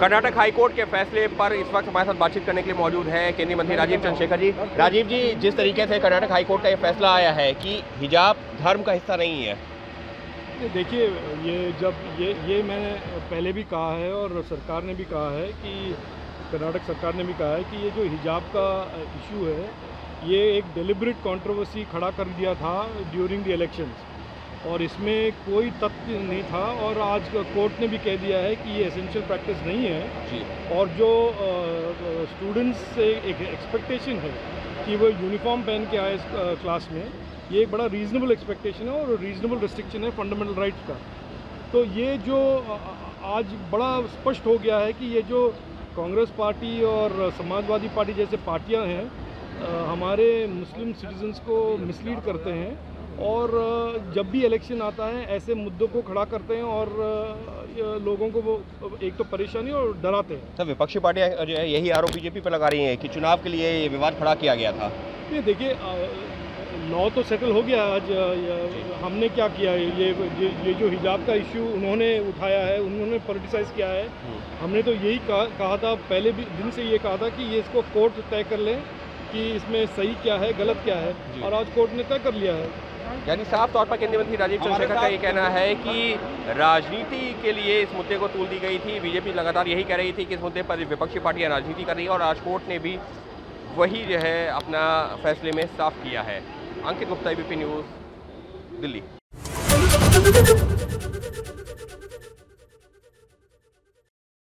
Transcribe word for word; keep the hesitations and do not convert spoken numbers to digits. Karnataka high court के फैसले पर इस वक्त हमारे साथ बातचीत करने के लिए मौजूद हैं केंद्रीय मंत्री राजीव चंद्रशेखर जी। राजीव जी, जिस तरीके से कर्नाटक हाई कोर्ट का ये फैसला आया है कि हिजाब धर्म का हिस्सा नहीं है, देखिए ये जब ये ये मैंने पहले भी कहा है और सरकार ने भी कहा है कि कर्नाटक सरकार ने भी कहा है कि ये जो हिजाब का इशू है ये एक डिलिब्रेट कॉन्ट्रोवर्सी खड़ा कर दिया था ड्यूरिंग द इलेक्शंस और इसमें कोई तथ्य नहीं था। और आज कोर्ट ने भी कह दिया है कि ये एसेंशियल प्रैक्टिस नहीं है और जो स्टूडेंट्स से एक एक्सपेक्टेशन है कि वो यूनिफॉर्म पहन के आए इस क्लास में, ये एक बड़ा रीज़नेबल एक्सपेक्टेशन है और रीज़नेबल रिस्ट्रिक्शन है फंडामेंटल राइट्स का। तो ये जो आज बड़ा स्पष्ट हो गया है कि ये जो कांग्रेस पार्टी और समाजवादी पार्टी जैसे पार्टियाँ हैं हमारे मुस्लिम सिटीजन्स को मिसलीड करते हैं और जब भी इलेक्शन आता है ऐसे मुद्दों को खड़ा करते हैं और लोगों को वो एक तो परेशानी और डराते हैं। सब विपक्षी पार्टियाँ यही आरोप बीजेपी पर लगा रही हैं कि चुनाव के लिए ये विवाद खड़ा किया गया था। ये देखिए लॉ तो सेटल हो गया, आज हमने क्या किया है, ये ये जो हिजाब का इश्यू उन्होंने उठाया है, उन्होंने पॉलिटिसाइज किया है। हमने तो यही कहा, कहा था पहले भी दिन से ये कहा था कि ये इसको कोर्ट तय कर लें कि इसमें सही क्या है गलत क्या है और आज कोर्ट ने तय कर लिया है। यानी साफ तौर पर केंद्रीय मंत्री राजीव चंद्रशेखर का ये कहना है कि राजनीति के लिए इस मुद्दे को तूल दी गई थी। बीजेपी लगातार यही कह रही थी कि इस मुद्दे पर विपक्षी पार्टियां राजनीति कर रही है और आज कोर्ट ने भी वही जो है अपना फैसले में साफ किया है। Ankit Gupta, A B P news, Delhi.